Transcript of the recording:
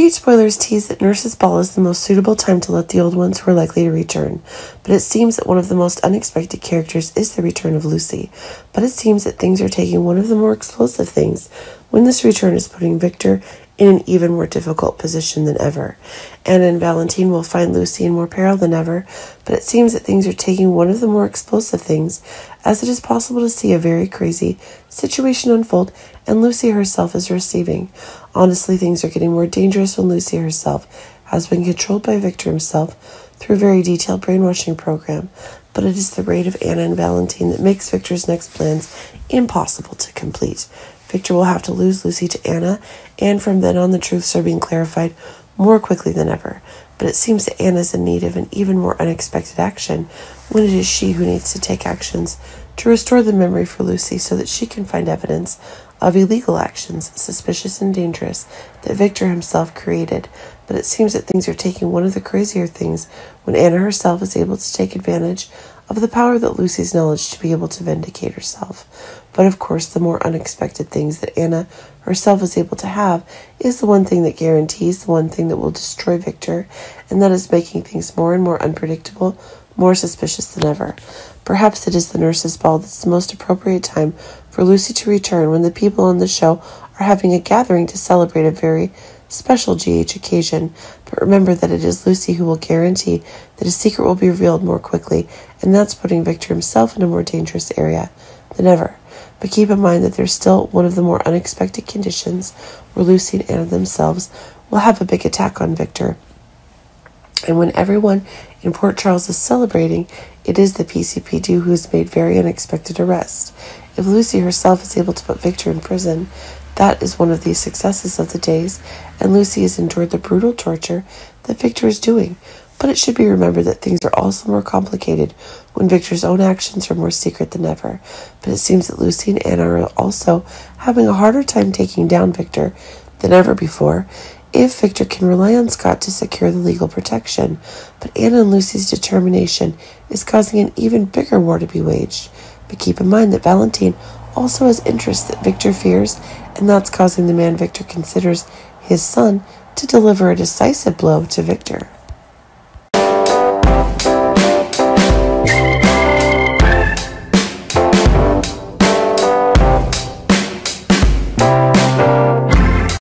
Appreciate spoilers tease that Nurse's Ball is the most suitable time to let the old ones who are likely to return, but it seems that one of the most unexpected characters is the return of Lucy, but it seems that things are taking one of the more explosive things when this return is putting Victor in an even more difficult position than ever. Anna and Valentin will find Lucy in more peril than ever, but it seems that things are taking one of the more explosive things, as it is possible to see a very crazy situation unfold, and Lucy herself is receiving. Honestly, things are getting more dangerous when Lucy herself has been controlled by Victor himself through a very detailed brainwashing program, but it is the raid of Anna and Valentin that makes Victor's next plans impossible to complete. Victor will have to lose Lucy to Anna, and from then on the truths are being clarified more quickly than ever. But it seems that Anna is in need of an even more unexpected action when it is she who needs to take actions to restore the memory for Lucy so that she can find evidence of illegal actions, suspicious and dangerous, that Victor himself created. But it seems that things are taking one of the crazier things when Anna herself is able to take advantage of the power that Lucy's knowledge to be able to vindicate herself. But of course, the more unexpected things that Anna herself is able to have is the one thing that guarantees, the one thing that will destroy Victor, and that is making things more and more unpredictable, more suspicious than ever. Perhaps it is the Nurse's Ball that's the most appropriate time for Lucy to return, when the people on the show are having a gathering to celebrate a very special GH occasion, but remember that it is Lucy who will guarantee that a secret will be revealed more quickly, and that's putting Victor himself in a more dangerous area than ever. But keep in mind that there's still one of the more unexpected conditions where Lucy and Anna themselves will have a big attack on Victor. And when everyone in Port Charles is celebrating, it is the PCPD who has made very unexpected arrests. If Lucy herself is able to put Victor in prison, that is one of the successes of the days, and Lucy has endured the brutal torture that Victor is doing. But it should be remembered that things are also more complicated when Victor's own actions are more secret than ever. But it seems that Lucy and Anna are also having a harder time taking down Victor than ever before, if Victor can rely on Scott to secure the legal protection. But Anna and Lucy's determination is causing an even bigger war to be waged. But keep in mind that Valentin also has interests that Victor fears, and that's causing the man Victor considers his son to deliver a decisive blow to Victor.